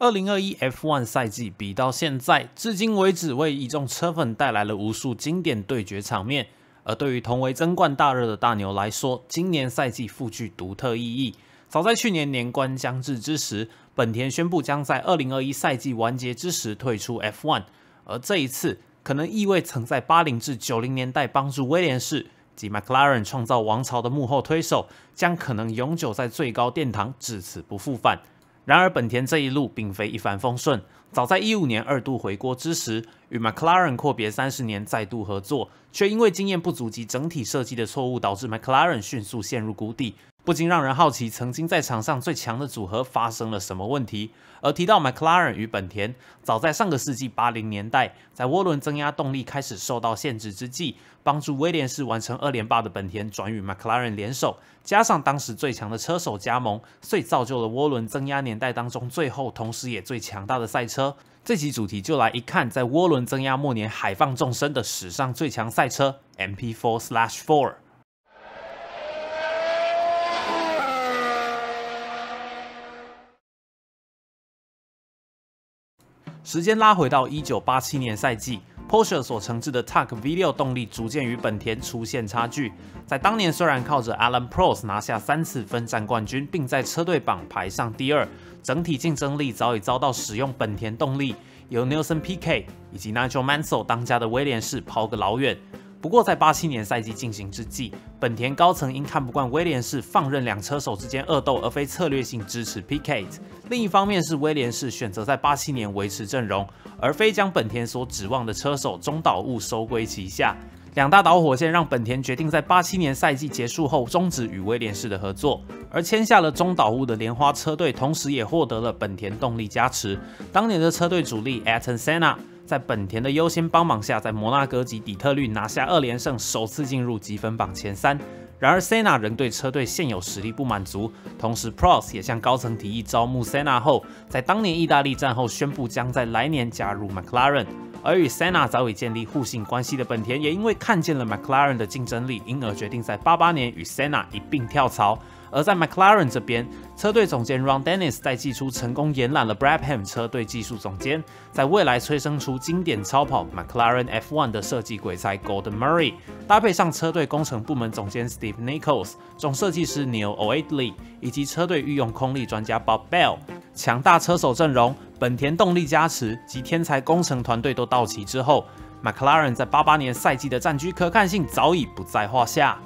2021 F1 赛季比到现在，至今为止为一众车粉带来了无数经典对决场面。而对于同为争冠大热的大牛来说，今年赛季富具独特意义。早在去年年关将至之时，本田宣布将在2021赛季完结之时退出 F1， 而这一次可能意味曾在80至90年代帮助威廉士及 McLaren 创造王朝的幕后推手，将可能永久在最高殿堂至此不复返。 然而，本田这一路并非一帆风顺。早在15年2度回国之时，与 McLaren 阔别30年再度合作，却因为经验不足及整体设计的错误，导致 McLaren 迅速陷入谷底。不禁让人好奇，曾经在场上最强的组合发生了什么问题？而提到 McLaren 与本田，早在上个世纪80年代，在涡轮增压动力开始受到限制之际，帮助威廉士完成2连霸的本田转与 McLaren 联手，加上当时最强的车手加盟，所以造就了涡轮增压年代当中最后同时也最强大的赛车。 这期主题就来一看，在涡轮增压末年海放纵深的史上最强赛车 MP4/4。 时间拉回到1987年赛季。 Porsche 所承制的 TAC V6 动力逐渐与本田出现差距。在当年，虽然靠着 Alain Prost 拿下3次分站冠军，并在车队榜排上第2，整体竞争力早已遭到使用本田动力由 Nelson Piquet 以及 Nigel Mansell 当家的威廉士抛个老远。不过，在87年赛季进行之际，本田高层因看不惯威廉士放任两车手之间恶斗，而非策略性支持 Piquet。另一方面是威廉士选择在87年维持阵容，而非将本田所指望的车手中岛悟收归旗下。两大导火线让本田决定在87年赛季结束后终止与威廉士的合作，而签下了中岛悟的莲花车队，同时也获得了本田动力加持。当年的车队主力 Ayrton Senna。 在本田的优先帮忙下，在摩纳哥及底特律拿下2连胜，首次进入积分榜前3。然而 ，Senna 仍对车队现有实力不满足，同时 Prost 也向高层提议招募 Senna 后，在当年意大利站后宣布将在来年加入 McLaren。而与 Senna 早已建立互信关系的本田，也因为看见了 McLaren 的竞争力，因而决定在88年与 Senna 一并跳槽。 而在 McLaren 这边，车队总监 Ron Dennis 在季初成功延揽了 Brabham 车队技术总监，在未来催生出经典超跑 McLaren F1 的设计鬼才 Gordon Murray， 搭配上车队工程部门总监 Steve Nichols、总设计师 Neil Oatley 以及车队御用空力专家 Bob Bell， 强大车手阵容、本田动力加持及天才工程团队都到齐之后 ，McLaren 在88年赛季的占据可看性早已不在话下。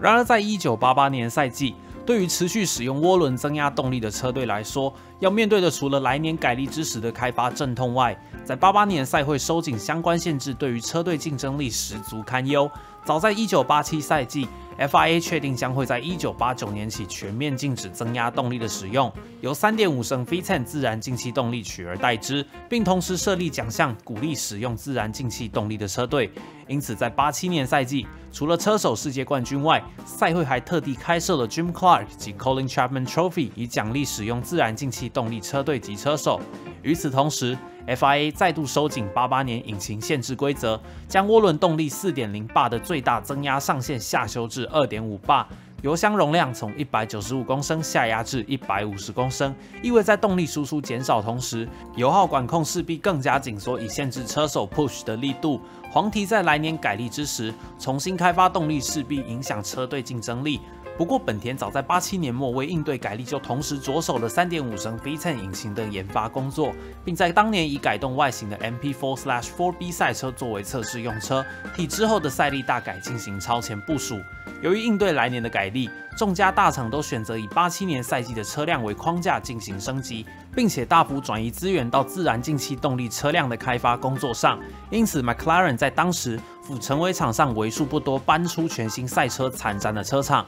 然而，在1988年赛季，对于持续使用涡轮增压动力的车队来说，要面对的除了来年改力之时的开发阵痛外，在88年赛会收紧相关限制，对于车队竞争力十足堪忧。早在1987赛季 ，FIA 确定将会在1989年起全面禁止增压动力的使用，由 3.5 升 V10 自然进气动力取而代之，并同时设立奖项鼓励使用自然进气动力的车队。 因此，在87年赛季，除了车手世界冠军外，赛会还特地开设了 Jim Clark 及 Colin Chapman Trophy， 以奖励使用自然进气动力车队及车手。与此同时 ，FIA 再度收紧88年引擎限制规则，将涡轮动力 4.0 巴的最大增压上限下修至 2.5 巴。 油箱容量从195公升下压至150公升，意味在动力输出减少同时，油耗管控势必更加紧缩，以限制车手 push 的力度。黄题在来年改力之时，重新开发动力势必影响车队竞争力。不过，本田早在87年末为应对改力，就同时着手了 3.5 升 V10 引擎的研发工作，并在当年以改动外形的 MP4/4B 赛车作为测试用车，替之后的赛力大改进行超前部署。 由于应对来年的改力，众家大厂都选择以87年赛季的车辆为框架进行升级，并且大幅转移资源到自然进气动力车辆的开发工作上。因此 ，McLaren 在当时辅成为场上为数不多搬出全新赛车参战的车厂。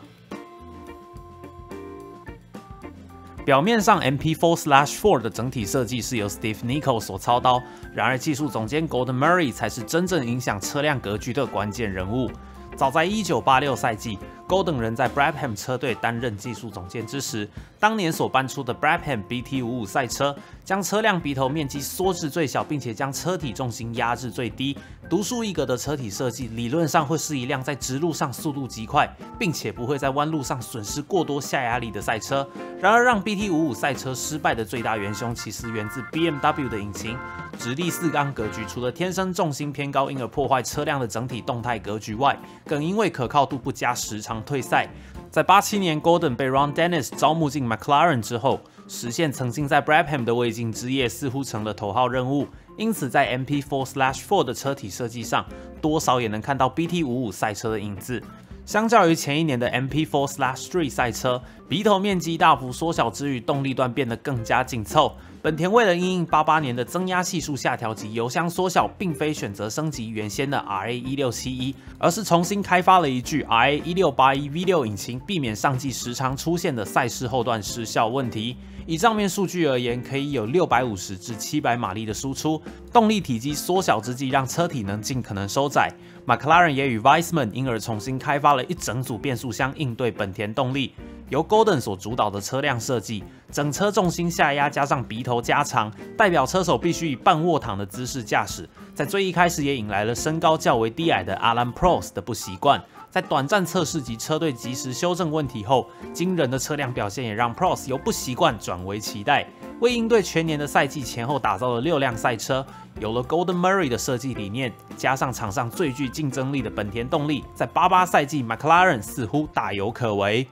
表面上 ，MP4/4 的整体设计是由 Steve Nichols 所操刀，然而技术总监 Gordon Murray 才是真正影响车辆格局的关键人物。早在1986赛季 ，Gordon 人在 Brabham 车队担任技术总监之时，当年所搬出的 Brabham BT55 赛车，将车辆鼻头面积缩至最小，并且将车体重心压至最低。独树一格的车体设计，理论上会是一辆在直路上速度极快，并且不会在弯路上损失过多下压力的赛车。然而，让 BT55 赛车失败的最大元凶，其实源自 BMW 的引擎。直立四缸格局除了天生重心偏高，因而破坏车辆的整体动态格局外，更因为可靠度不佳，时常退赛。在87年 ，Gordon 被 Ron Dennis 招募进 McLaren 之后，实现曾经在 Brabham 的未竟之夜似乎成了头号任务。因此，在 MP4/4 的车体设计上，多少也能看到 BT55 赛车的影子。相较于前一年的 MP4/3 赛车，鼻头面积大幅缩小之余，动力段变得更加紧凑。本田为了因应88年的增压系数下调及油箱缩小，并非选择升级原先的 RA1671， 而是重新开发了一具 RA1681V6 引擎，避免上季时常出现的赛事后段失效问题。以账面数据而言，可以有650至700马力的输出。动力体积缩小之际，让车体能尽可能收窄。McLaren 也与 Weissman 因而重新开发了一整组变速箱应对本田动力。由 Gordon 所主导的车辆设计，整车重心下压加上鼻头加长，代表车手必须以半卧躺的姿势驾驶。在最一开始也引来了身高较为低矮的 Alain Prost 的不习惯。在短暂测试及车队及时修正问题后，惊人的车辆表现也让 Prost 由不习惯转为期待。为应对全年的赛季，前后打造了6辆赛车。有了 Gordon Murray 的设计理念，加上场上最具竞争力的本田动力，在88赛季 McLaren 似乎大有可为。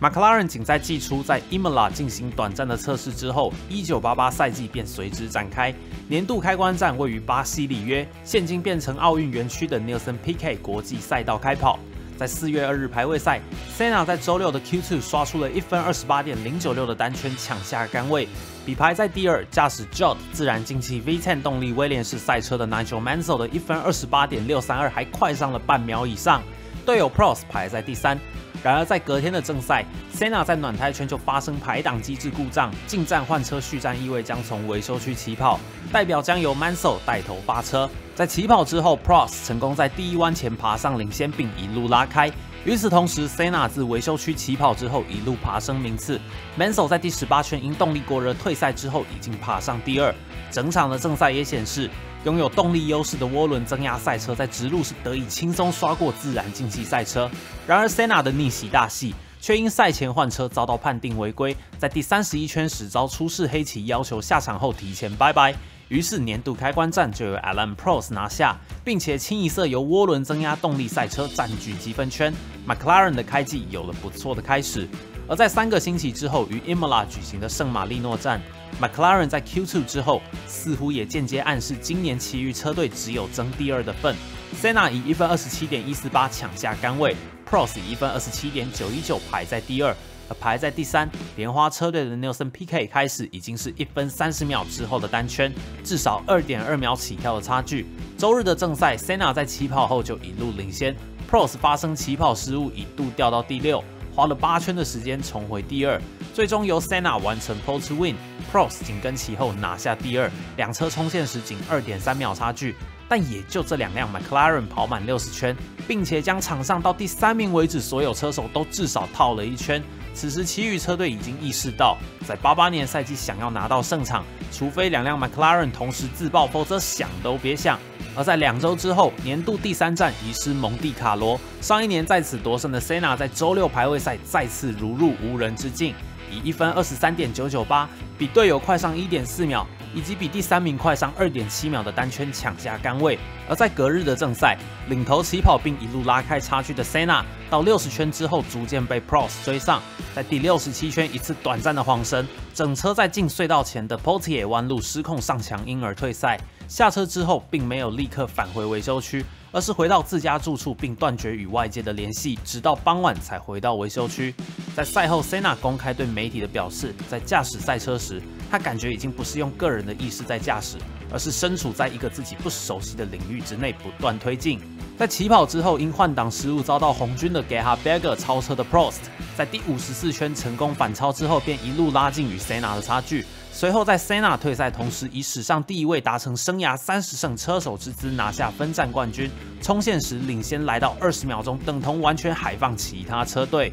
McLaren 仅在季初在 Imola 进行短暂的测试之后， 1988赛季便随之展开。年度开关站位于巴西里约，现今变成奥运园区的 Nelson Piquet 国际赛道开跑。在4月2日排位赛 ，Senna 在周六的 Q2 刷出了1分28.096的单圈，抢下杆位。比排在第二，驾驶 Judd 自然进气 V10 动力威廉士赛车的 Nigel Mansell 的1分28.632还快上了半秒以上。队友 Prost 排在第三。然而，在隔天的正赛 ，Senna 在暖胎圈就发生排档机制故障，进站换车续战意味将从维修区起跑，代表将由 Mansell 带头发车。在起跑之后 ，Prost 成功在第一弯前爬上领先，并一路拉开。与此同时 ，Senna 自维修区起跑之后一路爬升名次 ，Mansell 在第18圈因动力过热退赛之后，已经爬上第二。整场的正赛也显示，拥有动力优势的涡轮增压赛车在直路是得以轻松刷过自然进气赛车。然而 ，Senna 的逆袭大戏却因赛前换车遭到判定违规，在第31圈时遭出示黑旗要求下场后提前拜拜。于是年度开关战就由 Alain Prost 拿下，并且清一色由涡轮增压动力赛车占据积分圈。McLaren 的开季有了不错的开始。而在3个星期之后，于 Imola 举行的圣马力诺站 ，McLaren 在 Q2 之后，似乎也间接暗示今年其余车队只有争第二的份。Senna 以1分27.148抢下杆位 ，Prost 以1分27.919排在第二，而排在第三，莲花车队的 Nelson Piquet 开始已经是1分30秒之后的单圈，至少 2.2 秒起跳的差距。周日的正赛 ，Senna 在起跑后就一路领先 ，Prost 发生起跑失误，一度掉到第六。花了8圈的时间重回第二，最终由 Senna 完成 pole to win，Prost 紧跟其后拿下第二，两车冲线时仅 2.3 秒差距，但也就这2辆 McLaren 跑满60圈，并且将场上到第3名为止所有车手都至少套了1圈。此时其余车队已经意识到，在88年赛季想要拿到胜场，除非2辆 McLaren 同时自爆，否则想都别想。而在2周之后，年度第3站移师蒙地卡罗。上一年在此夺胜的 Senna 在周六排位赛再次如入无人之境，以1分23.998比队友快上 1.4 秒，以及比第3名快上 2.7 秒的单圈抢下杆位。而在隔日的正赛，领头起跑并一路拉开差距的 Senna， 到60圈之后逐渐被 Prost 追上，在第67圈一次短暂的晃身，整车在进隧道前的 Portier 弯路失控上墙，因而退赛。下车之后，并没有立刻返回维修区，而是回到自家住处，并断绝与外界的联系，直到傍晚才回到维修区。在赛后 ，Senna 公开对媒体的表示，在驾驶赛车时，他感觉已经不是用个人的意识在驾驶，而是身处在一个自己不熟悉的领域之内不断推进。在起跑之后，因换挡失误遭到红军的 Gerhard Berger 超车的 Prost， 在第54圈成功反超之后，便一路拉近与 Senna 的差距。随后在 Senna 退赛同时，以史上第一位达成生涯30胜车手之姿拿下分站冠军，冲线时领先来到20秒钟，等同完全海放其他车队。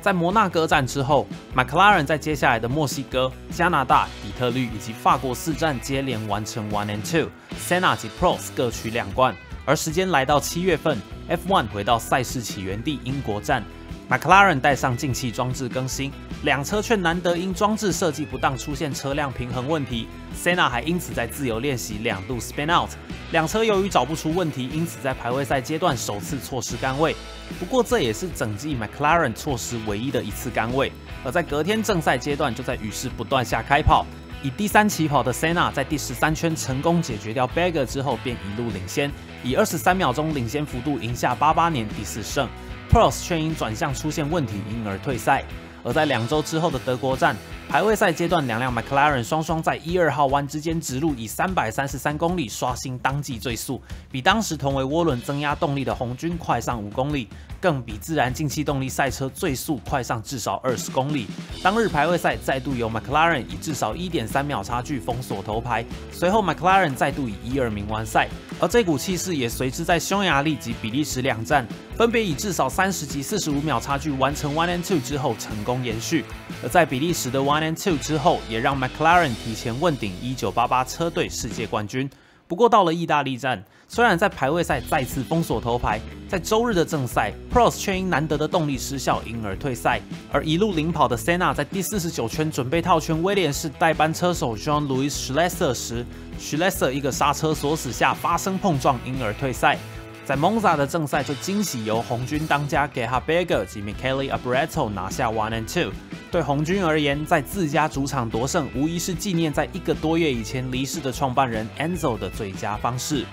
在摩纳哥站之后 ，McLaren 在接下来的墨西哥、加拿大、底特律以及法国4站接连完成 1 and 2，Senna 及 Prost 各取2冠。而时间来到7月份 ，F1 回到赛事起源地英国站 ，McLaren 带上进气装置更新，两车却难得因装置设计不当出现车辆平衡问题 ，Senna 还因此在自由练习2度 spin out。 两车由于找不出问题，因此在排位赛阶段首次错失杆位。不过这也是整季 McLaren 错失唯一的一次杆位。而在隔天正赛阶段，就在雨势不断下开跑，以第3起跑的 Senna 在第13圈成功解决掉 Berger 之后，便一路领先，以23秒钟领先幅度赢下88年第4胜。Prost 却因转向出现问题，因而退赛。而在2周之后的德国站。 排位赛阶段，两辆 McLaren 双双在1、2号弯之间直路以333公里刷新当季最速，比当时同为涡轮增压动力的红军快上5公里，更比自然进气动力赛车最速快上至少20公里。当日排位赛再度由 McLaren 以至少 1.3 秒差距封锁头排，随后 McLaren 再度以1、2名完赛，而这股气势也随之在匈牙利及比利时2站分别以至少30及45秒差距完成 1 and 2 之后成功延续，而在比利时的 1 and 2 之后，也让 McLaren 提前问鼎1988车队世界冠军。不过到了意大利站，虽然在排位赛再次封锁头排，在周日的正赛 ，Prost 却因难得的动力失效，因而退赛。而一路领跑的 Senna 在第49圈准备套圈威廉士代班车手 Jean Luis Schlesser 时 ，Schlesser 一个刹车锁死下发生碰撞，因而退赛。 在 Monza 的正赛就惊喜由红军当家 Gerhard Berger 及 Michele Alboreto 拿下 1 and 2。对红军而言，在自家主场夺胜，无疑是纪念在1个多月以前离世的创办人 Enzo 的最佳方式。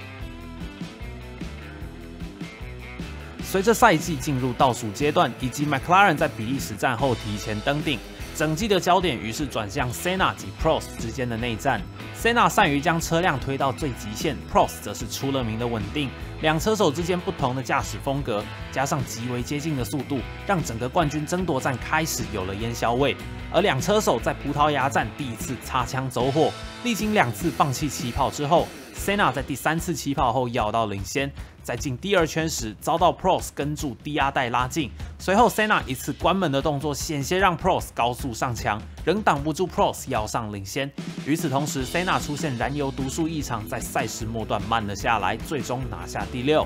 随着赛季进入倒数阶段，以及 McLaren 在比利时站后提前登顶。 整季的焦点于是转向 Senna 及 Prost 之间的内战。Senna 善于将车辆推到最极限 ，Prost 则是出了名的稳定。两车手之间不同的驾驶风格，加上极为接近的速度，让整个冠军争夺战开始有了烟硝味。而两车手在葡萄牙站第1次擦枪走火，历经2次放弃起跑之后 ，Senna 在第3次起跑后要到领先。 在进第2圈时，遭到 Prost 跟住低压带拉近，随后 Senna 一次关门的动作，险些让 Prost 高速上墙，仍挡不住 Prost 要上领先。与此同时 ，Senna 出现燃油毒素异常，在赛事末段慢了下来，最终拿下第6。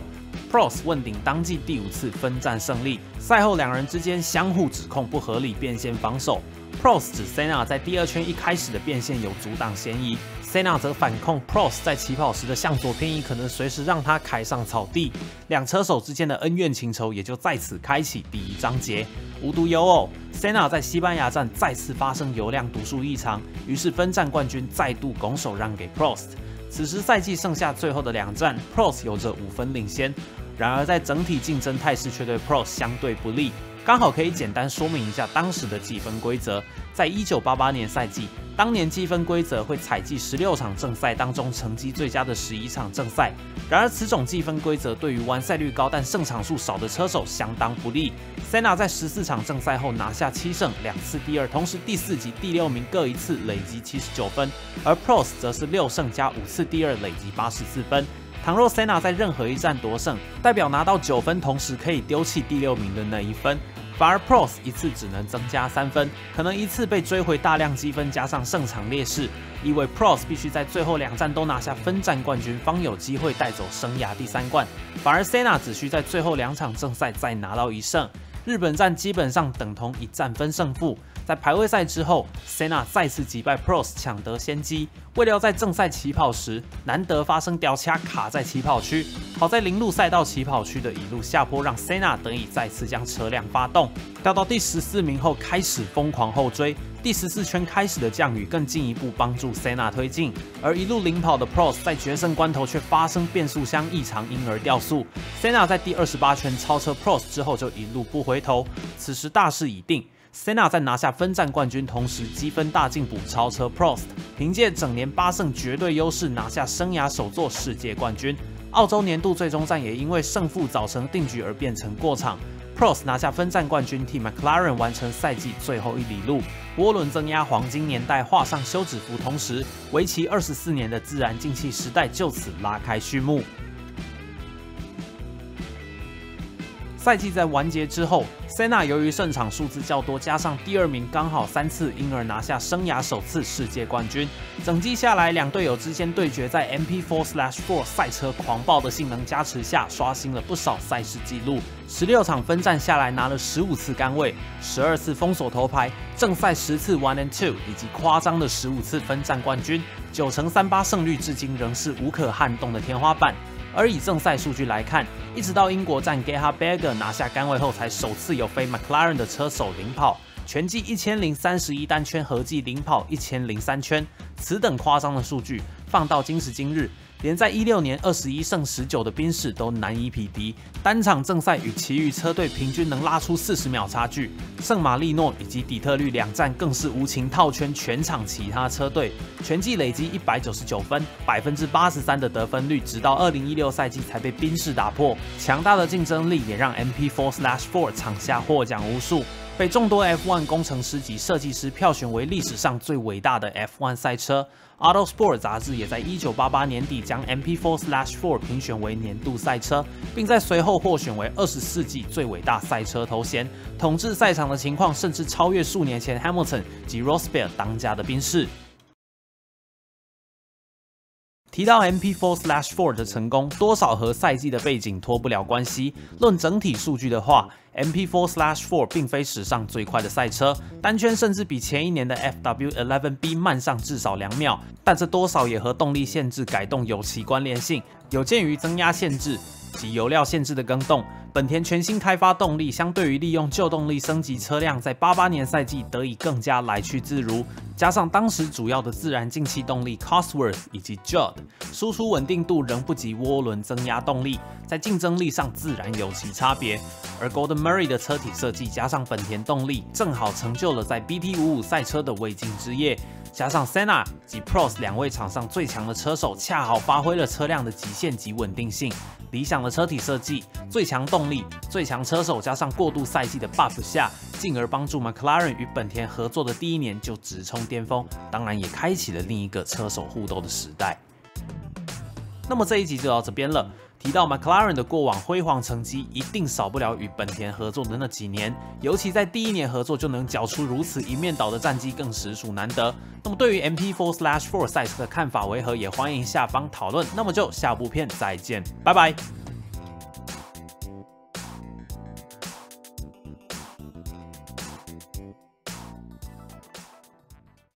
Prost 问鼎当季第5次分站胜利。赛后两人之间相互指控不合理变线防守 ，Prost 指 Senna 在第2圈一开始的变线有阻挡嫌疑。 Senna 则反控 Prost 在起跑时的向左偏移可能随时让他开上草地，两车手之间的恩怨情仇也就在此开启第1章节。无独有偶 ，Senna 在西班牙站再次发生油量毒素异常，于是分站冠军再度拱手让给 Prost。此时赛季剩下最后的2站 ，Prost 有着5分领先，然而在整体竞争态势却对 Prost 相对不利。 刚好可以简单说明一下当时的计分规则。在1988年赛季，当年计分规则会采计16场正赛当中成绩最佳的11场正赛。然而，此种计分规则对于完赛率高但胜场数少的车手相当不利。Senna 在14场正赛后拿下7胜，2次第2，同时第4及第6名各1次，累积79分；而 Prost 则是6胜加5次第2，累积84分。 倘若 Senna 在任何一站夺胜，代表拿到9分，同时可以丢弃第6名的那1分；反而 Prost 一次只能增加3分，可能一次被追回大量积分，加上胜场劣势，意味 Prost 必须在最后2站都拿下分站冠军，方有机会带走生涯第3冠；反而 Senna 只需在最后2场正赛再拿到1胜。日本站基本上等同1战分胜负。 在排位赛之后 ，Senna 再次击败 Prost 抢得先机。未料在正赛起跑时，难得发生掉卡，卡在起跑区。好在零路赛道起跑区的一路下坡，让 Senna 得以再次将车辆发动。掉到第14名后，开始疯狂后追。第14圈开始的降雨更进一步帮助 Senna 推进。而一路领跑的 Prost 在决胜关头却发生变速箱异常，因而掉速。Senna 在第28圈超车 Prost 之后就一路不回头。此时大势已定。Senna 在拿下分站冠军，同时积分大进补超车 Prost， 凭借整年8胜绝对优势拿下生涯首座世界冠军。澳洲年度最终战也因为胜负早成定局而变成过场。 Prost 拿下分站冠军，替 McLaren 完成赛季最后一里路。涡轮增压黄金年代画上休止符，同时为期24年的自然进气时代就此拉开序幕。赛季在完结之后 ，Senna 由于胜场数字较多，加上第二名刚好3次，因而拿下生涯首次世界冠军。整季下来，两队友之间对决在 MP4/4 赛车狂暴的性能加持下，刷新了不少赛事纪录。16场分站下来，拿了15次杆位，12次封锁头牌，正赛10次 one and two， 以及夸张的15次分站冠军。9.38胜率至今仍是无可撼动的天花板。 而以正赛数据来看，一直到英国站 Gerhard Berger 拿下杆位后，才首次有非 McLaren 的车手领跑，全季1031单圈合计领跑1003圈，此等夸张的数据放到今时今日，连在16年21胜19的宾士都难以匹敌。单场正赛与其余车队平均能拉出40秒差距，圣马力诺以及底特律两站更是无情套圈全场其他车队。 全季累积199分，83% 的得分率，直到2016赛季才被宾士打破。强大的竞争力也让 MP4/4 场下获奖无数，被众多 F1 工程师及设计师票选为历史上最伟大的 F1 赛车。Autosport 杂志也在1988年底将 MP4/4 评选为年度赛车，并在随后获选为20世纪最伟大赛车头衔。统治赛场的情况甚至超越数年前 Hamilton 及 Rosberg 当家的宾士。 提到 MP4/4 的成功，多少和赛季的背景脱不了关系。论整体数据的话 ，MP4/4 并非史上最快的赛车，单圈甚至比前一年的 FW11B 慢上至少2秒。但这多少也和动力限制改动有其关联性。有鉴于增压限制及油料限制的更动，本田全新开发动力，相对于利用旧动力升级车辆，在88年赛季得以更加来去自如。 加上当时主要的自然进气动力 Cosworth 以及 Judd， 输出稳定度仍不及涡轮增压动力，在竞争力上自然有其差别。而 Gordon Murray 的车体设计加上本田动力，正好成就了在 BT55 赛车的未尽之夜。加上 Senna 及 Prost 两位场上最强的车手，恰好发挥了车辆的极限及稳定性。理想的车体设计、最强动力、最强车手，加上过渡赛季的 buff 下，进而帮助 McLaren 与本田合作的第一年就直冲 巅峰，当然也开启了另一个车手互斗的时代。那么这一集就到这边了。提到 McLaren 的过往辉煌成绩，一定少不了与本田合作的那几年，尤其在第一年合作就能缴出如此一面倒的战绩，更实属难得。那么对于 MP4/4 赛车的看法为何？也欢迎下方讨论。那么就下部片再见，拜拜。